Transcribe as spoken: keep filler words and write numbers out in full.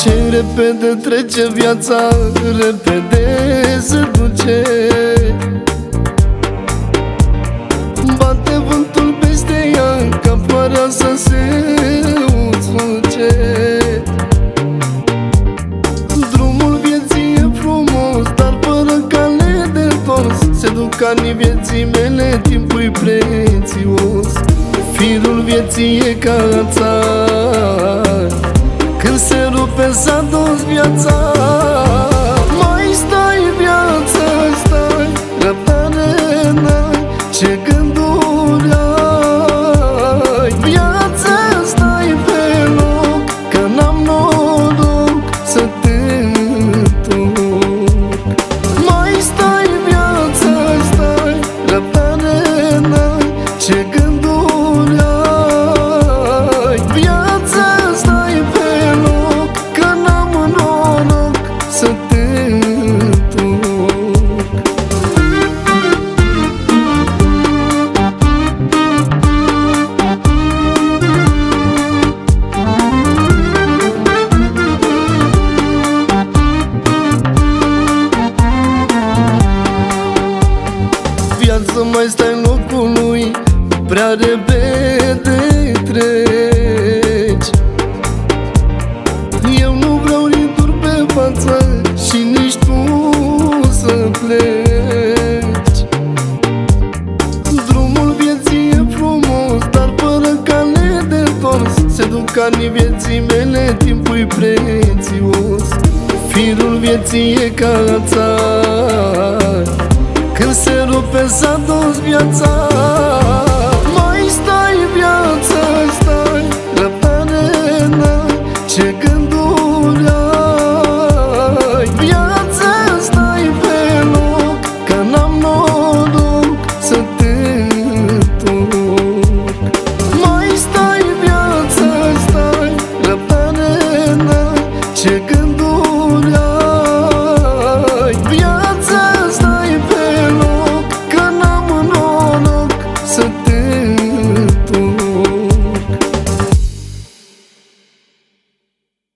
Ce repede trece viața, repede se duce. Bate vântul peste ea, ca floarea să se usfuce. Drumul vieții e frumos, dar fără cale de întors. Se duc anii vieții mele, timpul e prețios. Firul vieții e ca ața, când se rupe s-a dus viața. Mai stai viață, stai, răbdare n-ai, ce gânduri ai. Viață, stai pe loc, că n-am noroc să te întorc. Mai stai viață, stai, răbdare n-ai, ce gânduri ai. Viață, stai pe să mai stai în locul lui, prea repede treci. Eu nu vreau riduri pe față și nici tu să pleci. Drumul vieții e frumos, dar fără cale de întors. Se duc anii vieții mele, timpul-i prețios. Firul vieții e ca ața, când se rupe s-a dus viața.